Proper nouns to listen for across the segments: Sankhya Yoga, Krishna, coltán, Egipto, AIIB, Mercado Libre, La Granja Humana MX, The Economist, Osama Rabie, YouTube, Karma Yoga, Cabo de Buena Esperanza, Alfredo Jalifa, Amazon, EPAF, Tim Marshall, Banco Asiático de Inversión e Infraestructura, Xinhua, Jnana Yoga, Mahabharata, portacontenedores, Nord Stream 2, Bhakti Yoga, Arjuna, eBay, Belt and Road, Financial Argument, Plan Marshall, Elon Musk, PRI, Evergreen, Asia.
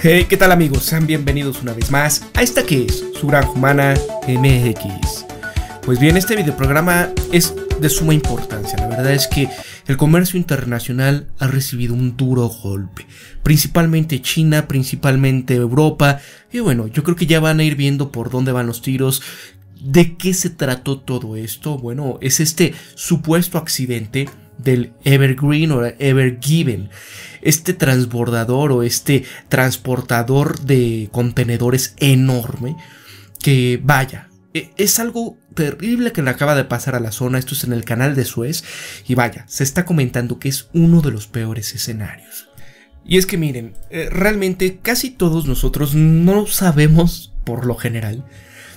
Hey, ¿qué tal amigos? Sean bienvenidos una vez más a esta que es su Granja Humana MX. Pues bien, este videoprograma es de suma importancia. La verdad es que el comercio internacional ha recibido un duro golpe, principalmente China, principalmente Europa, y bueno, yo creo que ya van a ir viendo por dónde van los tiros. ¿De qué se trató todo esto? Bueno, es este supuesto accidente del Evergreen o Ever Given, este transbordador o este transportador de contenedores enorme que, vaya, es algo terrible que le acaba de pasar a la zona. Esto es en el Canal de Suez y vaya, se está comentando que es uno de los peores escenarios. Y es que miren, realmente casi todos nosotros no sabemos por lo general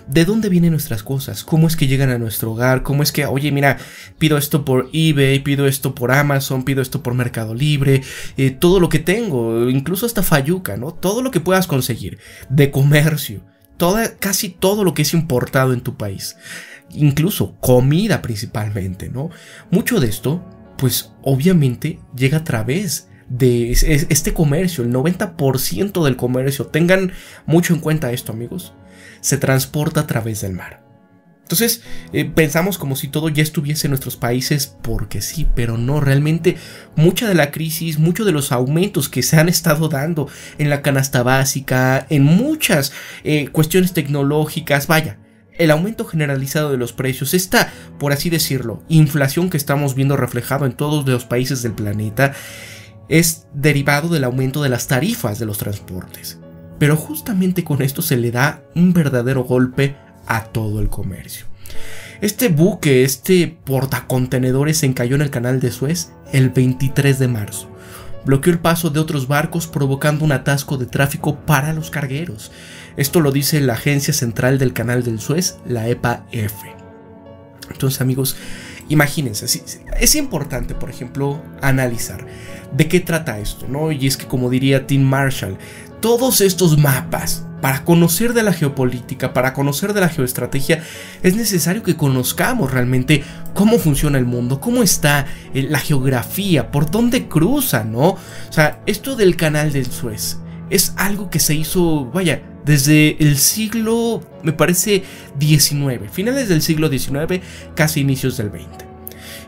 de dónde vienen nuestras cosas, cómo es que llegan a nuestro hogar, cómo es que, oye, mira, pido esto por eBay, pido esto por Amazon, pido esto por Mercado Libre, todo lo que tengo, incluso hasta fayuca, ¿no? Todo lo que puedas conseguir de comercio, casi todo lo que es importado en tu país, incluso comida principalmente, ¿no? Mucho de esto, pues obviamente llega a través de este comercio, el 90% del comercio, tengan mucho en cuenta esto amigos, se transporta a través del mar. Entonces pensamos como si todo ya estuviese en nuestros países porque sí, pero no, realmente mucha de la crisis, muchos de los aumentos que se han estado dando en la canasta básica, en muchas cuestiones tecnológicas, vaya, el aumento generalizado de los precios, esta, por así decirlo, inflación que estamos viendo reflejado en todos los países del planeta, es derivado del aumento de las tarifas de los transportes. Pero justamente con esto se le da un verdadero golpe a todo el comercio. Este buque, este portacontenedores se encalló en el Canal de Suez el 23 de marzo. Bloqueó el paso de otros barcos provocando un atasco de tráfico para los cargueros. Esto lo dice la Agencia Central del Canal del Suez, la EPAF. Entonces amigos, imagínense, es importante por ejemplo analizar de qué trata esto, ¿no? Y es que como diría Tim Marshall, todos estos mapas, para conocer de la geopolítica, para conocer de la geoestrategia, es necesario que conozcamos realmente cómo funciona el mundo, cómo está la geografía, por dónde cruza, ¿no? O sea, esto del Canal del Suez es algo que se hizo, vaya, desde el siglo, me parece, XIX, finales del siglo XIX, casi inicios del XX.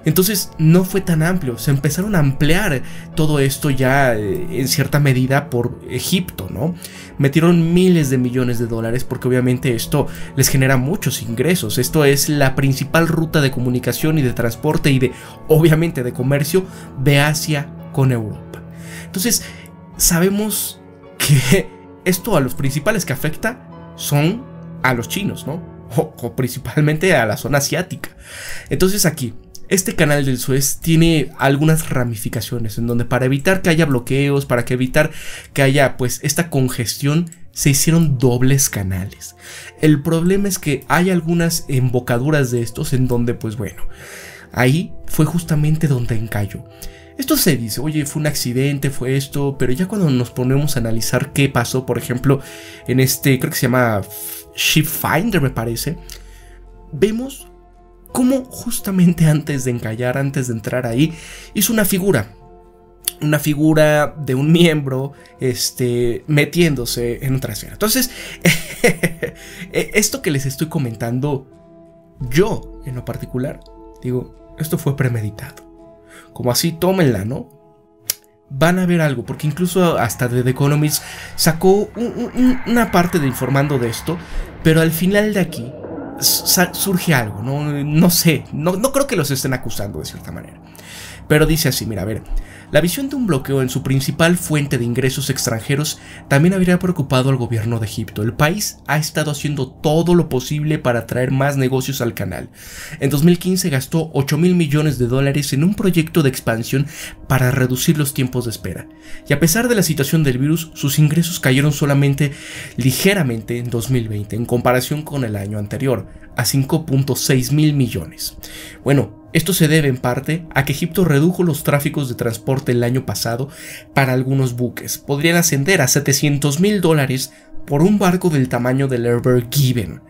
Entonces no fue tan amplio, se empezaron a ampliar todo esto ya en cierta medida por Egipto, ¿no? Metieron miles de millones de dólares porque obviamente esto les genera muchos ingresos, esto es la principal ruta de comunicación y de transporte y de, obviamente, de comercio de Asia con Europa. Entonces sabemos que esto a los principales que afecta son a los chinos, ¿no? O principalmente a la zona asiática. Entonces aquí, este Canal del Suez tiene algunas ramificaciones en donde para evitar que haya bloqueos, para que evitar que haya pues esta congestión, se hicieron dobles canales. El problema es que hay algunas embocaduras de estos en donde pues bueno, ahí fue justamente donde encalló. Esto se dice, oye, fue un accidente, fue esto, pero ya cuando nos ponemos a analizar qué pasó, por ejemplo, en este, creo que se llama Shipfinder me parece, vemos cómo justamente antes de encallar, antes de entrar ahí, hizo una figura de un miembro metiéndose en un trasero. Entonces, esto que les estoy comentando, yo en lo particular, digo, esto fue premeditado. Como así, tómenla, ¿no? Van a ver algo, porque incluso hasta The Economist sacó una parte de informando de esto, pero al final de aquí surge algo, no creo que los estén acusando de cierta manera. Pero dice así, mira, a ver, la visión de un bloqueo en su principal fuente de ingresos extranjeros también habría preocupado al gobierno de Egipto. El país ha estado haciendo todo lo posible para atraer más negocios al canal. En 2015 gastó 8.000 millones de dólares en un proyecto de expansión para reducir los tiempos de espera. Y a pesar de la situación del virus, sus ingresos cayeron solamente ligeramente en 2020, en comparación con el año anterior, a 5.6 mil millones. Bueno, esto se debe en parte a que Egipto redujo los tráficos de transporte el año pasado para algunos buques. Podrían ascender a 700 mil dólares por un barco del tamaño del Ever Given.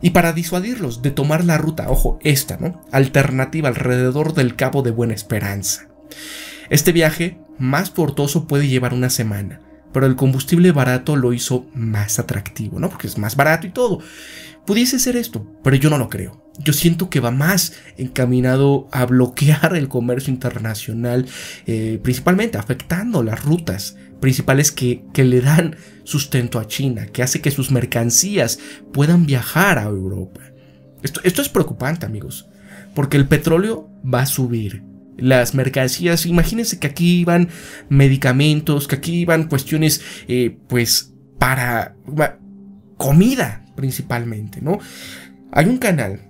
Y para disuadirlos de tomar la ruta, ojo, esta, ¿no?, alternativa alrededor del Cabo de Buena Esperanza. Este viaje más tortuoso puede llevar una semana. pero el combustible barato lo hizo más atractivo, ¿no? Porque es más barato y todo. Pudiese ser esto, pero yo no lo creo. Yo siento que va más encaminado a bloquear el comercio internacional, principalmente afectando las rutas principales que le dan sustento a China, que hace que sus mercancías puedan viajar a Europa. Esto es preocupante, amigos, porque el petróleo va a subir. Las mercancías, imagínense que aquí iban medicamentos, que aquí iban cuestiones, pues, para comida principalmente, ¿no? Hay un canal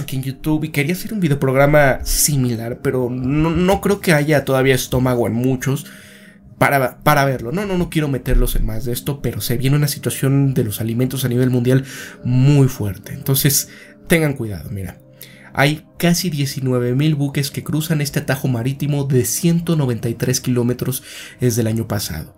aquí en YouTube y quería hacer un videoprograma similar, pero no creo que haya todavía estómago en muchos para verlo. No quiero meterlos en más de esto, pero se viene una situación de los alimentos a nivel mundial muy fuerte. Entonces, tengan cuidado, mira. Hay casi 19.000 buques que cruzan este atajo marítimo de 193 kilómetros desde el año pasado.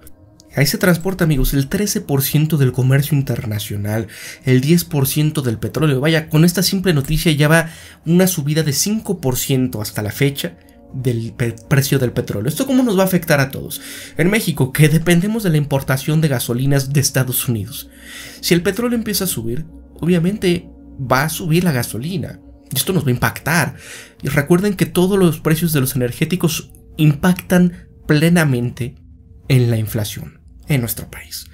Ahí se transporta, amigos, el 13% del comercio internacional, el 10% del petróleo. Vaya, con esta simple noticia ya va una subida de 5% hasta la fecha del precio del petróleo. ¿Esto cómo nos va a afectar a todos? En México, que dependemos de la importación de gasolinas de Estados Unidos. Si el petróleo empieza a subir, obviamente va a subir la gasolina. Esto nos va a impactar. Y recuerden que todos los precios de los energéticos impactan plenamente en la inflación en nuestro país.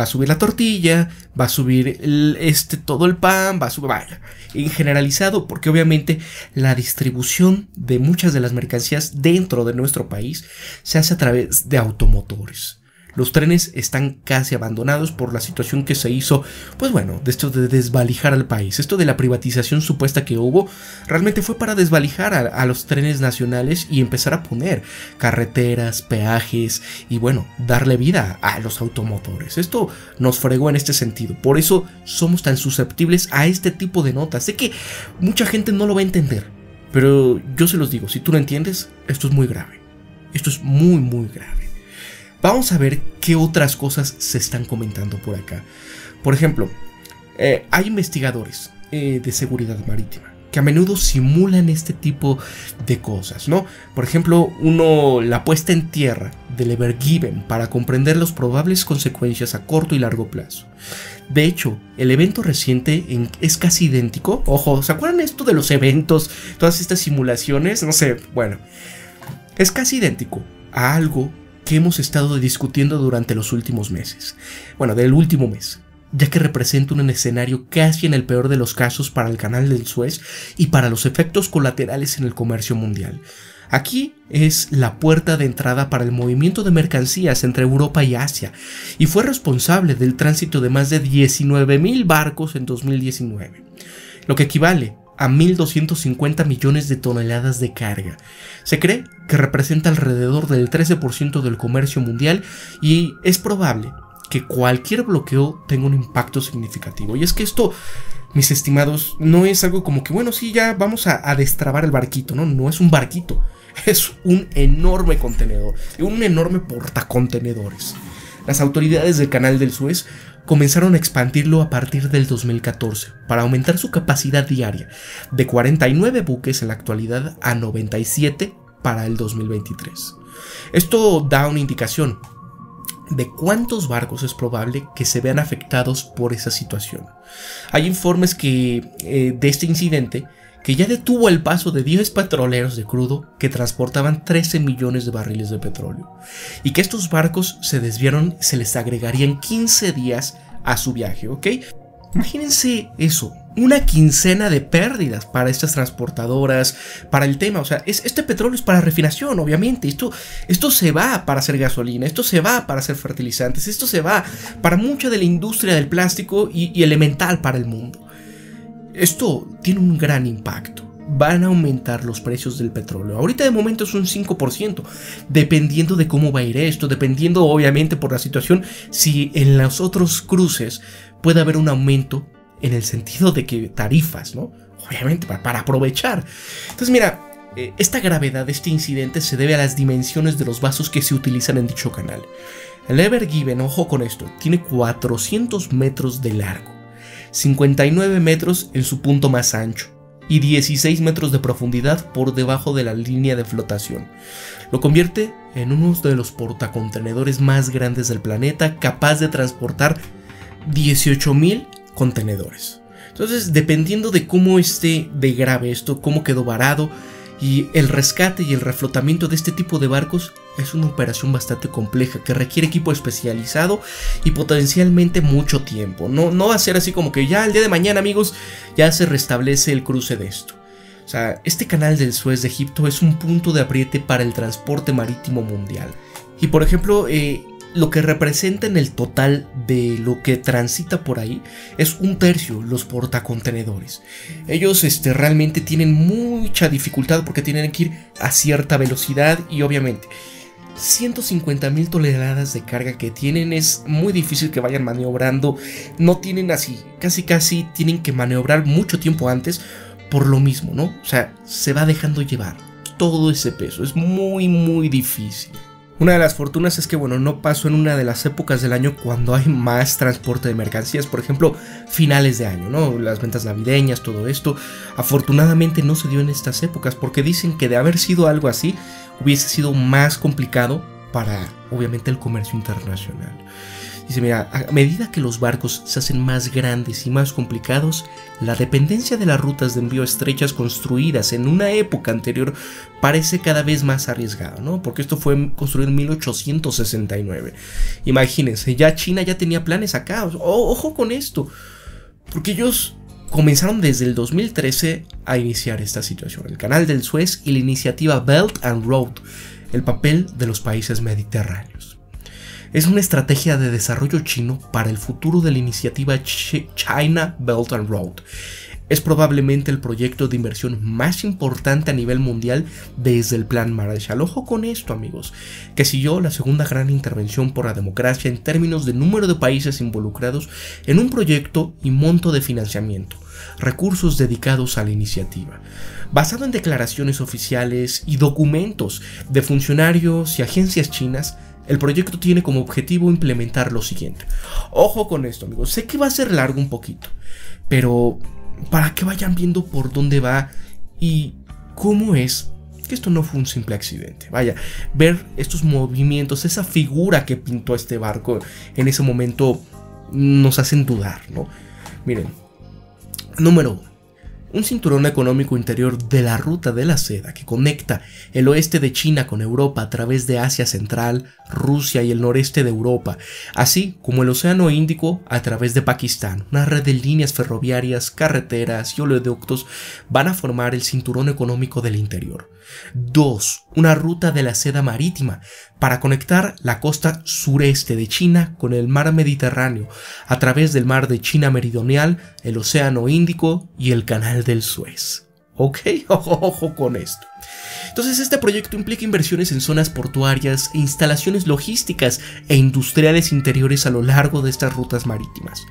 Va a subir la tortilla, va a subir todo el pan, va a subir, vaya, en generalizado, porque obviamente la distribución de muchas de las mercancías dentro de nuestro país se hace a través de automotores. Los trenes están casi abandonados por la situación que se hizo, pues bueno, de esto de desvalijar al país. Esto de la privatización supuesta que hubo, realmente fue para desvalijar a los trenes nacionales y empezar a poner carreteras, peajes y bueno, darle vida a los automotores. Esto nos fregó en este sentido, por eso somos tan susceptibles a este tipo de notas. Sé que mucha gente no lo va a entender, pero yo se los digo, si tú lo entiendes, esto es muy grave. Esto es muy, muy grave. Vamos a ver qué otras cosas se están comentando por acá. Por ejemplo, hay investigadores de seguridad marítima que a menudo simulan este tipo de cosas, ¿no? Por ejemplo, la puesta en tierra del Ever Given para comprender las probables consecuencias a corto y largo plazo. De hecho, el evento reciente es casi idéntico. Ojo, ¿se acuerdan esto de los eventos? Todas estas simulaciones, no sé, bueno. Es casi idéntico a algo que hemos estado discutiendo durante los últimos meses, bueno, del último mes, ya que representa un escenario casi en el peor de los casos para el Canal de Suez y para los efectos colaterales en el comercio mundial. Aquí es la puerta de entrada para el movimiento de mercancías entre Europa y Asia, y fue responsable del tránsito de más de 19.000 barcos en 2019, lo que equivale a 1.250 millones de toneladas de carga. Se cree que representa alrededor del 13% del comercio mundial y es probable que cualquier bloqueo tenga un impacto significativo. Y es que esto, mis estimados, no es algo como que, bueno, sí, ya vamos a destrabar el barquito, ¿no? No es un barquito, es un enorme contenedor, un enorme portacontenedores. Las autoridades del Canal del Suez comenzaron a expandirlo a partir del 2014 para aumentar su capacidad diaria de 49 buques en la actualidad a 97 para el 2023. Esto da una indicación de cuántos barcos es probable que se vean afectados por esa situación. Hay informes de este incidente que ya detuvo el paso de 10 petroleros de crudo que transportaban 13 millones de barriles de petróleo, y que estos barcos se desviaron, se les agregarían 15 días a su viaje, ¿ok? Imagínense eso, una quincena de pérdidas para estas transportadoras, para el tema, o sea, este petróleo es para refinación, obviamente, esto se va para hacer gasolina, esto se va para hacer fertilizantes, esto se va para mucha de la industria del plástico y elemental para el mundo. Esto tiene un gran impacto. Van a aumentar los precios del petróleo. Ahorita de momento es un 5%, dependiendo de cómo va a ir esto, dependiendo obviamente por la situación, si en los otros cruces puede haber un aumento en el sentido de que tarifas, ¿no? Obviamente para aprovechar. Entonces mira, esta gravedad de este incidente se debe a las dimensiones de los vasos que se utilizan en dicho canal. El Ever Given, ojo con esto, tiene 400 metros de largo, 59 metros en su punto más ancho y 16 metros de profundidad por debajo de la línea de flotación. Lo convierte en uno de los portacontenedores más grandes del planeta, capaz de transportar 18.000 contenedores. Entonces, dependiendo de cómo esté de grave esto, cómo quedó varado, y el rescate y el reflotamiento de este tipo de barcos es una operación bastante compleja que requiere equipo especializado y potencialmente mucho tiempo. No va a ser así como que ya el día de mañana, amigos, ya se restablece el cruce de esto. O sea, este canal del Suez de Egipto es un punto de apriete para el transporte marítimo mundial. Y por ejemplo, lo que representa en el total de lo que transita por ahí es 1/3 los portacontenedores. Ellos realmente tienen mucha dificultad porque tienen que ir a cierta velocidad y obviamente 150.000 toneladas de carga que tienen es muy difícil que vayan maniobrando. No tienen así, casi tienen que maniobrar mucho tiempo antes por lo mismo, ¿no? O sea, se va dejando llevar todo ese peso, es muy difícil. Una de las fortunas es que, bueno, no pasó en una de las épocas del año cuando hay más transporte de mercancías, por ejemplo, finales de año, ¿no? Las ventas navideñas, todo esto. Afortunadamente no se dio en estas épocas porque dicen que de haber sido algo así hubiese sido más complicado para, obviamente, el comercio internacional. Dice, mira, a medida que los barcos se hacen más grandes y más complicados, la dependencia de las rutas de envío estrechas construidas en una época anterior parece cada vez más arriesgada, ¿no? Porque esto fue construido en 1869. Imagínense, ya China ya tenía planes acá. Ojo con esto, porque ellos comenzaron desde el 2013 a iniciar esta situación. El Canal del Suez y la iniciativa Belt and Road, el papel de los países mediterráneos. Es una estrategia de desarrollo chino para el futuro de la iniciativa China Belt and Road. Es probablemente el proyecto de inversión más importante a nivel mundial desde el Plan Marshall. Ojo con esto, amigos, que siguió la segunda gran intervención por la democracia en términos de número de países involucrados en un proyecto y monto de financiamiento, recursos dedicados a la iniciativa. Basado en declaraciones oficiales y documentos de funcionarios y agencias chinas, el proyecto tiene como objetivo implementar lo siguiente. Ojo con esto, amigos, sé que va a ser largo un poquito, pero para que vayan viendo por dónde va y cómo es que esto no fue un simple accidente. Vaya, ver estos movimientos, esa figura que pintó este barco en ese momento nos hacen dudar, ¿no? Miren, número 1. Un cinturón económico interior de la Ruta de la Seda que conecta el oeste de China con Europa a través de Asia Central, Rusia y el noreste de Europa, así como el Océano Índico a través de Pakistán. Una red de líneas ferroviarias, carreteras y oleoductos van a formar el cinturón económico del interior. 2. Una ruta de la seda marítima para conectar la costa sureste de China con el mar Mediterráneo a través del mar de China Meridional, el Océano Índico y el Canal del Suez. Ok, ojo con esto. Entonces, este proyecto implica inversiones en zonas portuarias e instalaciones logísticas e industriales interiores a lo largo de estas rutas marítimas.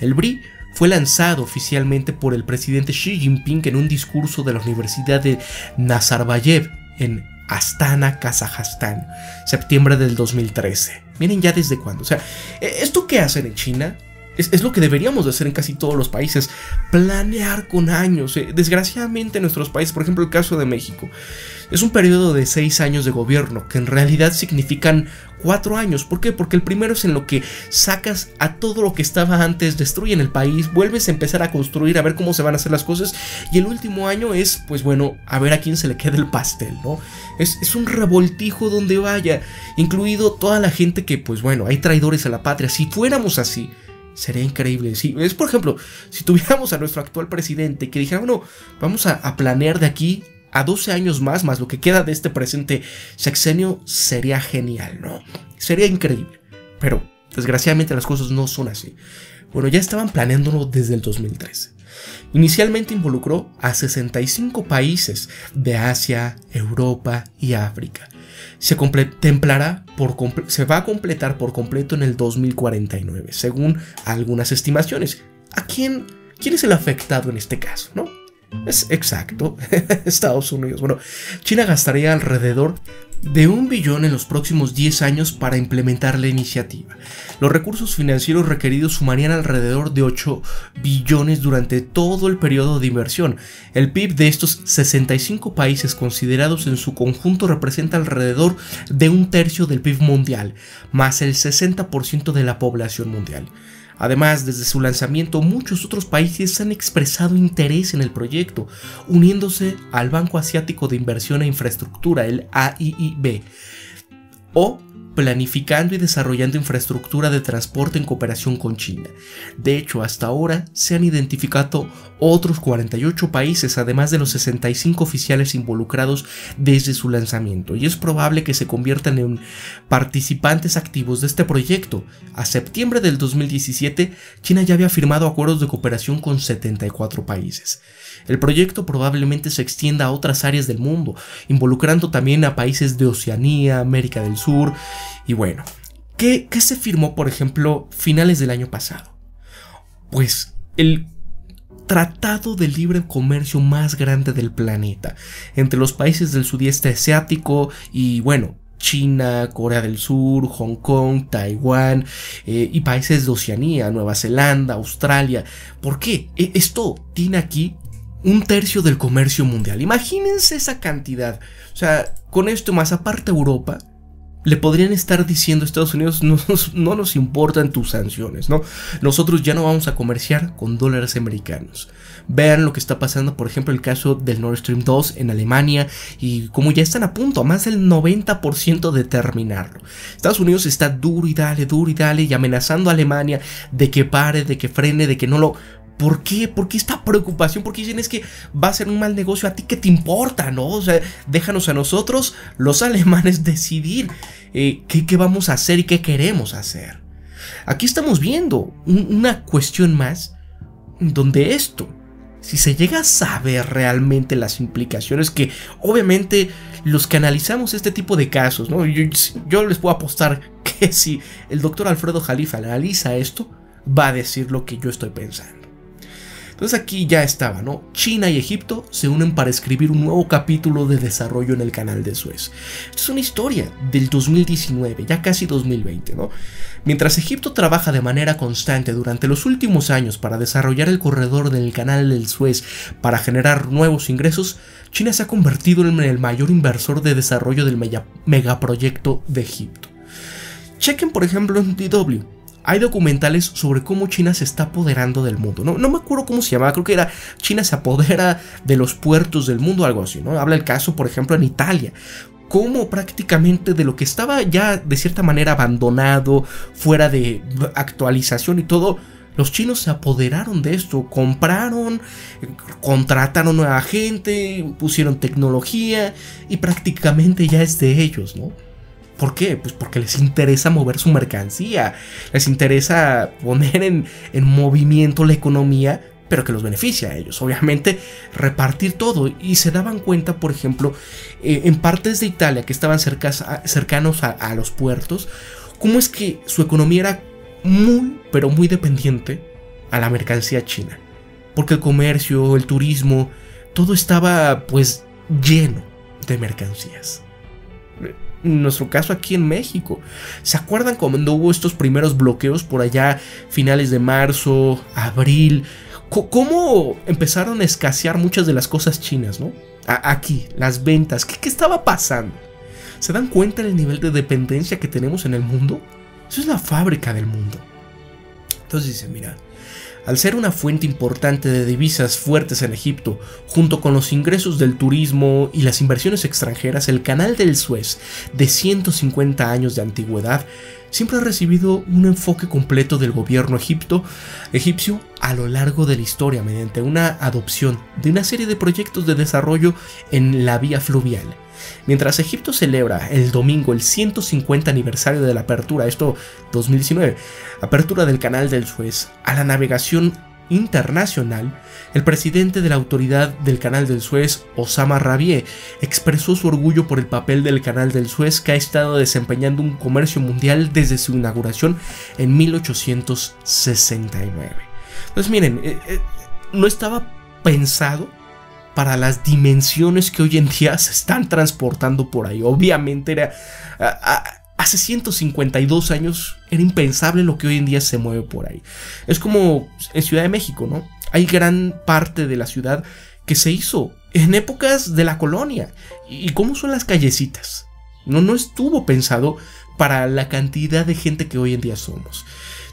El PRI fue lanzado oficialmente por el presidente Xi Jinping en un discurso de la Universidad de Nazarbayev en Astana, Kazajstán, septiembre del 2013. Miren ya desde cuándo. O sea, esto que hacen en China es lo que deberíamos de hacer en casi todos los países, planear con años. Desgraciadamente en nuestros países, por ejemplo el caso de México, es un periodo de 6 años de gobierno, que en realidad significan 4 años. ¿Por qué? Porque el primero es en lo que sacas a todo lo que estaba antes, destruyen el país, vuelves a empezar a construir, a ver cómo se van a hacer las cosas. Y el último año es, pues bueno, a ver a quién se le queda el pastel, ¿no? Es un revoltijo donde vaya, incluido toda la gente que, pues bueno, hay traidores a la patria. Si fuéramos así, sería increíble. Sí, es por ejemplo, si tuviéramos a nuestro actual presidente que dijera, bueno, vamos a planear de aquí a 12 años más lo que queda de este presente sexenio, sería genial, ¿no? Sería increíble. Pero desgraciadamente las cosas no son así. Bueno, ya estaban planeándolo desde el 2013. Inicialmente involucró a 65 países de Asia, Europa y África. Se va a completar por completo en el 2049, según algunas estimaciones. ¿A quién es el afectado en este caso, no? Es exacto, Estados Unidos. Bueno, China gastaría alrededor de $1 billón en los próximos 10 años para implementar la iniciativa. Los recursos financieros requeridos sumarían alrededor de $8 billones durante todo el periodo de inversión. El PIB de estos 65 países considerados en su conjunto representa alrededor de 1/3 del PIB mundial, más el 60% de la población mundial. Además, desde su lanzamiento, muchos otros países han expresado interés en el proyecto, uniéndose al Banco Asiático de Inversión e Infraestructura, el AIIB, o planificando y desarrollando infraestructura de transporte en cooperación con China. De hecho, hasta ahora se han identificado otros 48 países, además de los 65 oficiales involucrados desde su lanzamiento, y es probable que se conviertan en participantes activos de este proyecto. A septiembre del 2017, China ya había firmado acuerdos de cooperación con 74 países. El proyecto probablemente se extienda a otras áreas del mundo, involucrando también a países de Oceanía, América del Sur. Y bueno, ¿qué se firmó, por ejemplo, finales del año pasado? Pues el tratado de libre comercio más grande del planeta, entre los países del sudeste asiático y, bueno, China, Corea del Sur, Hong Kong, Taiwán y países de Oceanía, Nueva Zelanda, Australia. ¿Por qué? Esto tiene aquí 1/3 del comercio mundial. Imagínense esa cantidad. O sea, con esto más aparte Europa, le podrían estar diciendo a Estados Unidos: no nos importan tus sanciones, ¿no? Nosotros ya no vamos a comerciar con dólares americanos. Vean lo que está pasando, por ejemplo, el caso del Nord Stream 2 en Alemania, y como ya están a punto, a más del 90% de terminarlo. Estados Unidos está duro y dale, y amenazando a Alemania de que pare, de que frene, de que no lo... ¿Por qué? ¿Por qué esta preocupación? Porque dicen: es que va a ser un mal negocio, ¿a ti qué te importa? ¿No? O sea, déjanos a nosotros, los alemanes, decidir qué vamos a hacer y qué queremos hacer. Aquí estamos viendo una cuestión más donde esto, si se llega a saber realmente las implicaciones, que obviamente los que analizamos este tipo de casos, ¿no? Yo les puedo apostar que si el doctor Alfredo Jalifa analiza esto, va a decir lo que yo estoy pensando. Entonces aquí ya estaba, ¿no? China y Egipto se unen para escribir un nuevo capítulo de desarrollo en el Canal de Suez. Esto es una historia del 2019, ya casi 2020, ¿no? Mientras Egipto trabaja de manera constante durante los últimos años para desarrollar el corredor del Canal del Suez para generar nuevos ingresos, China se ha convertido en el mayor inversor de desarrollo del megaproyecto de Egipto. Chequen, por ejemplo, en DW. Hay documentales sobre cómo China se está apoderando del mundo. No me acuerdo cómo se llamaba, creo que era China se apodera de los puertos del mundo, algo así, ¿no? Habla el caso, por ejemplo, en Italia, cómo prácticamente de lo que estaba ya de cierta manera abandonado, fuera de actualización y todo, los chinos se apoderaron de esto, compraron, contrataron a gente, pusieron tecnología y prácticamente ya es de ellos, ¿no? ¿Por qué? Pues porque les interesa mover su mercancía, les interesa poner en movimiento la economía, pero que los beneficia a ellos, obviamente, repartir todo. Y se daban cuenta, por ejemplo, en partes de Italia que estaban cercanos a los puertos, cómo es que su economía era muy, pero muy dependiente a la mercancía china, porque el comercio, el turismo, todo estaba pues lleno de mercancías. En nuestro caso aquí en México, ¿se acuerdan cuando hubo estos primeros bloqueos por allá finales de marzo, abril? ¿Cómo empezaron a escasear muchas de las cosas chinas, ¿no? Aquí, las ventas, ¿qué estaba pasando? ¿Se dan cuenta del nivel de dependencia que tenemos en el mundo? Eso es la fábrica del mundo. Entonces dicen: mira, al ser una fuente importante de divisas fuertes en Egipto, junto con los ingresos del turismo y las inversiones extranjeras, el Canal del Suez, de 150 años de antigüedad, siempre ha recibido un enfoque completo del gobierno egipcio a lo largo de la historia, mediante una adopción de una serie de proyectos de desarrollo en la vía fluvial. Mientras Egipto celebra el domingo el 150 aniversario de la apertura, esto 2019, apertura del Canal del Suez a la navegación internacional, el presidente de la autoridad del Canal del Suez, Osama Rabie, expresó su orgullo por el papel del Canal del Suez, que ha estado desempeñando un comercio mundial desde su inauguración en 1869. Pues miren, no estaba pensado para las dimensiones que hoy en día se están transportando por ahí. Obviamente era... hace 152 años era impensable lo que hoy en día se mueve por ahí. Es como en Ciudad de México, ¿no? Hay gran parte de la ciudad que se hizo en épocas de la colonia. ¿Y cómo son las callecitas? No estuvo pensado para la cantidad de gente que hoy en día somos.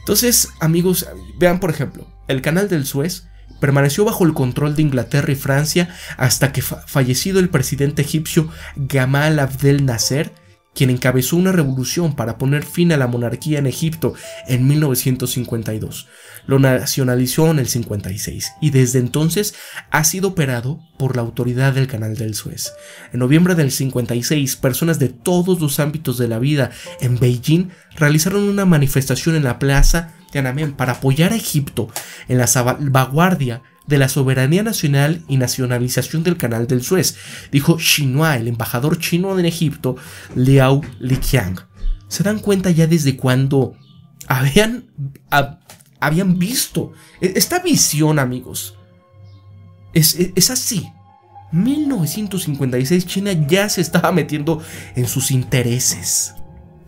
Entonces, amigos, vean por ejemplo, el Canal del Suez permaneció bajo el control de Inglaterra y Francia hasta que fallecido el presidente egipcio Gamal Abdel Nasser, quien encabezó una revolución para poner fin a la monarquía en Egipto en 1952. Lo nacionalizó en el 56 y desde entonces ha sido operado por la autoridad del Canal del Suez. En noviembre del 56, personas de todos los ámbitos de la vida en Beijing realizaron una manifestación en la Plaza Tiananmen para apoyar a Egipto en la salvaguardia de la soberanía nacional y nacionalización del Canal del Suez, dijo Xinhua, el embajador chino en Egipto, Liao Liqiang. ¿Se dan cuenta ya desde cuándo habían visto esta visión, amigos? Es así. 1956, China ya se estaba metiendo en sus intereses.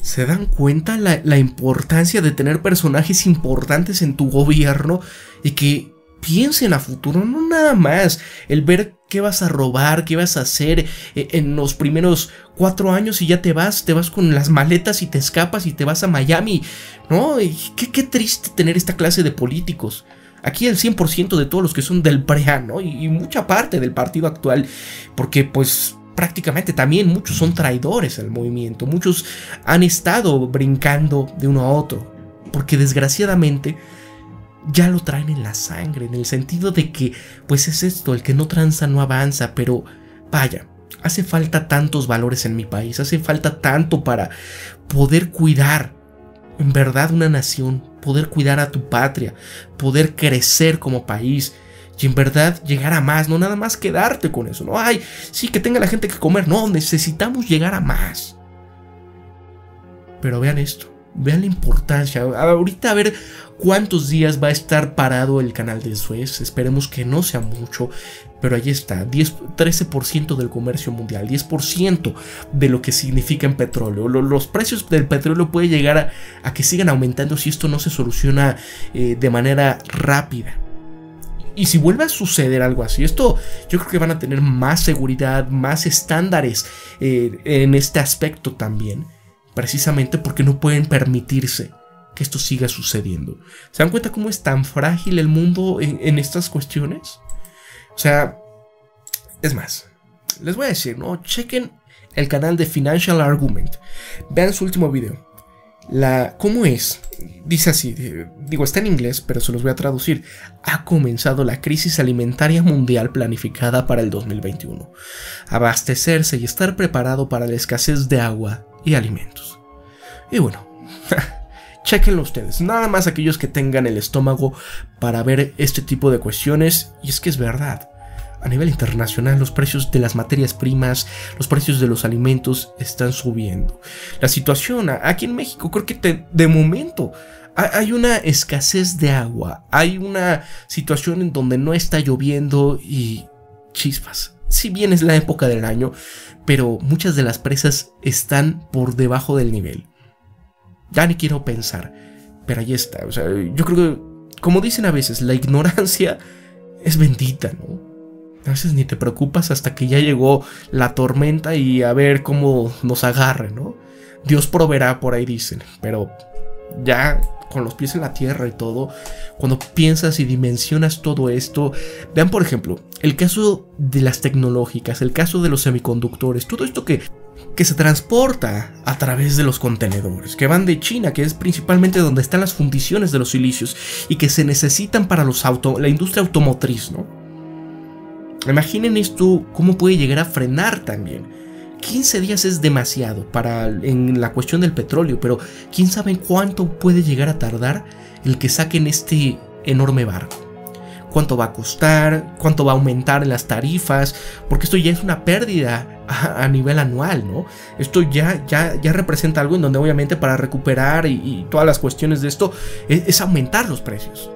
¿Se dan cuenta la importancia de tener personajes importantes en tu gobierno y que piensen a futuro? No nada más el ver qué vas a robar, qué vas a hacer en los primeros 4 años y ya te vas con las maletas y te escapas y te vas a Miami, ¿no? Y qué triste tener esta clase de políticos. Aquí el 100% de todos los que son del PRI, ¿no? Y mucha parte del partido actual, porque pues prácticamente también muchos son traidores al movimiento, muchos han estado brincando de uno a otro, porque desgraciadamente ya lo traen en la sangre, en el sentido de que, pues es esto, el que no tranza no avanza, pero vaya, hace falta tantos valores en mi país, hace falta tanto para poder cuidar, en verdad, una nación, poder cuidar a tu patria, poder crecer como país, y en verdad llegar a más, no nada más quedarte con eso, no, ay, sí, que tenga la gente que comer, no, necesitamos llegar a más. Pero vean esto. Vean la importancia. Ahorita a ver cuántos días va a estar parado el Canal del Suez. Esperemos que no sea mucho. Pero ahí está. 13% del comercio mundial. 10% de lo que significa en petróleo. Los precios del petróleo pueden llegar a que sigan aumentando si esto no se soluciona de manera rápida. Y si vuelve a suceder algo así, esto yo creo que van a tener más seguridad, más estándares en este aspecto también. Precisamente porque no pueden permitirse que esto siga sucediendo. ¿Se dan cuenta cómo es tan frágil el mundo en estas cuestiones? O sea, es más, les voy a decir, ¿no? Chequen el canal de Financial Argument. Vean su último video. ¿Cómo es? Dice así, digo, está en inglés, pero se los voy a traducir. Ha comenzado la crisis alimentaria mundial planificada para el 2021. Abastecerse y estar preparado para la escasez de agua y alimentos. Y bueno, chequenlo ustedes. Nada más aquellos que tengan el estómago para ver este tipo de cuestiones. Y es que es verdad. A nivel internacional, los precios de las materias primas, los precios de los alimentos están subiendo. La situación aquí en México, creo que de momento hay una escasez de agua. Hay una situación en donde no está lloviendo y chispas. Si bien es la época del año, pero muchas de las presas están por debajo del nivel. Ya ni quiero pensar, pero ahí está. O sea, yo creo que, como dicen a veces, la ignorancia es bendita, ¿no? A veces ni te preocupas hasta que ya llegó la tormenta y a ver cómo nos agarre, ¿no? Dios proveerá, por ahí dicen, pero ya con los pies en la tierra y todo, cuando piensas y dimensionas todo esto, vean por ejemplo, el caso de las tecnológicas, el caso de los semiconductores, todo esto que se transporta a través de los contenedores, que van de China, que es principalmente donde están las fundiciones de los silicios y que se necesitan para la industria automotriz, ¿no? Imaginen esto, cómo puede llegar a frenar también. 15 días es demasiado en la cuestión del petróleo, pero quién sabe cuánto puede llegar a tardar el que saquen este enorme barco. Cuánto va a costar, cuánto va a aumentar en las tarifas, porque esto ya es una pérdida a nivel anual, ¿no? Esto ya representa algo en donde obviamente para recuperar y todas las cuestiones de esto es aumentar los precios.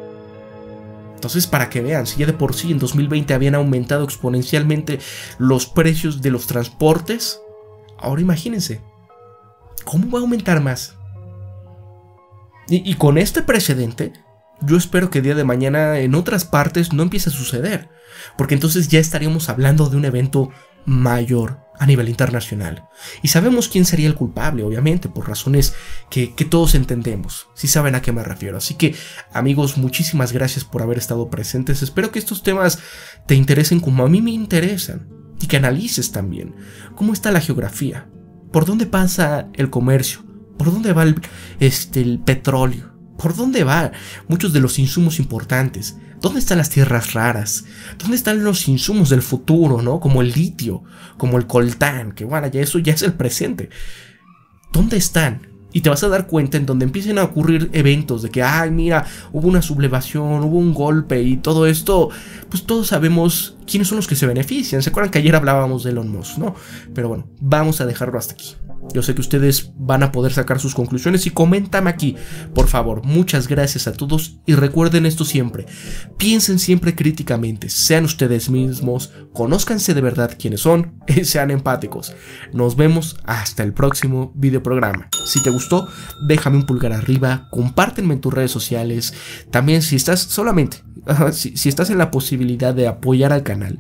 Entonces, para que vean, si ya de por sí en 2020 habían aumentado exponencialmente los precios de los transportes, ahora imagínense, ¿cómo va a aumentar más? Y con este precedente, yo espero que el día de mañana en otras partes no empiece a suceder, porque entonces ya estaríamos hablando de un evento mayor a nivel internacional. Y sabemos quién sería el culpable, obviamente, por razones que todos entendemos, si saben a qué me refiero. Así que, amigos, muchísimas gracias por haber estado presentes. Espero que estos temas te interesen como a mí me interesan y que analices también cómo está la geografía, por dónde pasa el comercio, por dónde va el petróleo, por dónde van muchos de los insumos importantes, dónde están las tierras raras, dónde están los insumos del futuro, ¿no? Como el litio, como el coltán, que bueno, ya eso ya es el presente. ¿Dónde están? Y te vas a dar cuenta en donde empiecen a ocurrir eventos de que, ay, mira, hubo una sublevación, hubo un golpe y todo esto, pues todos sabemos quiénes son los que se benefician. ¿Se acuerdan que ayer hablábamos de Elon Musk, no? Pero bueno, vamos a dejarlo hasta aquí. Yo sé que ustedes van a poder sacar sus conclusiones y coméntame aquí, por favor. Muchas gracias a todos y recuerden esto siempre. Piensen siempre críticamente, sean ustedes mismos, conózcanse de verdad quiénes son y sean empáticos. Nos vemos hasta el próximo videoprograma. Si te gustó, déjame un pulgar arriba, compárteme en tus redes sociales. También si estás si estás en la posibilidad de apoyar al canal,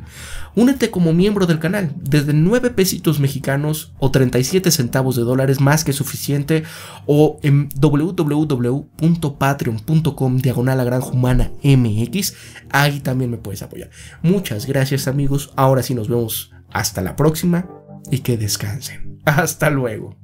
únete como miembro del canal. Desde 9 pesitos mexicanos o 37 centavos de dólares, más que suficiente, o en www.patreon.com/La Granja Humana MX. Ahí también me puedes apoyar. Muchas gracias, amigos. Ahora sí nos vemos hasta la próxima y que descansen. Hasta luego.